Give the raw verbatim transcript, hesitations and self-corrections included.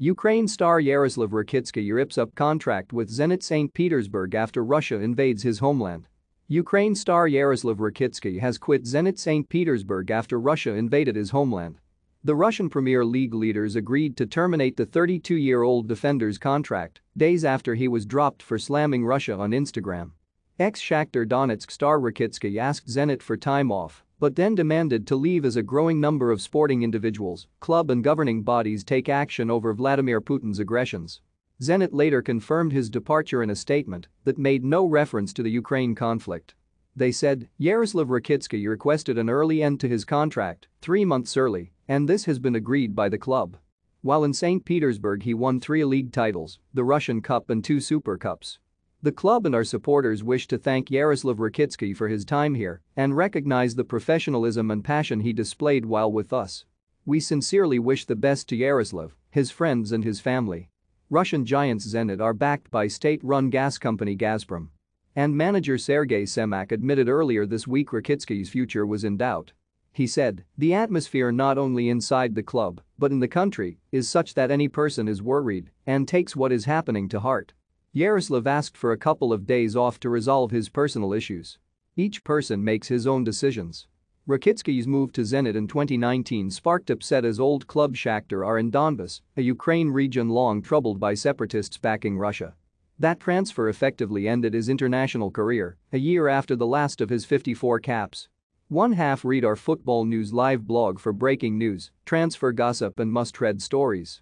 Ukraine star Yaroslav Rakitsky rips up contract with Zenit Saint Petersburg after Russia invades his homeland. Ukraine star Yaroslav Rakitsky has quit Zenit Saint Petersburg after Russia invaded his homeland. The Russian Premier League leaders agreed to terminate the thirty-two-year-old defender's contract days after he was dropped for slamming Russia on Instagram. Ex-Shakhtar Donetsk star Rakitsky asked Zenit for time off, but then demanded to leave as a growing number of sporting individuals, club and governing bodies take action over Vladimir Putin's aggressions. Zenit later confirmed his departure in a statement that made no reference to the Ukraine conflict. They said, "Yaroslav Rakitsky requested an early end to his contract, three months early, and this has been agreed by the club." While in Saint Petersburg he won three league titles, the Russian Cup and two Super Cups. "The club and our supporters wish to thank Yaroslav Rakitsky for his time here and recognize the professionalism and passion he displayed while with us. We sincerely wish the best to Yaroslav, his friends and his family." Russian giants Zenit are backed by state-run gas company Gazprom. And manager Sergei Semak admitted earlier this week Rakitsky's future was in doubt. He said, "The atmosphere not only inside the club, but in the country, is such that any person is worried and takes what is happening to heart." Yaroslav asked for a couple of days off to resolve his personal issues. "Each person makes his own decisions." Rakitsky's move to Zenit in twenty nineteen sparked upset as old club Shakhtar are in Donbass, a Ukraine region long troubled by separatists backing Russia. That transfer effectively ended his international career a year after the last of his fifty-four caps. One half read our Football News Live blog for breaking news, transfer gossip and must-read stories.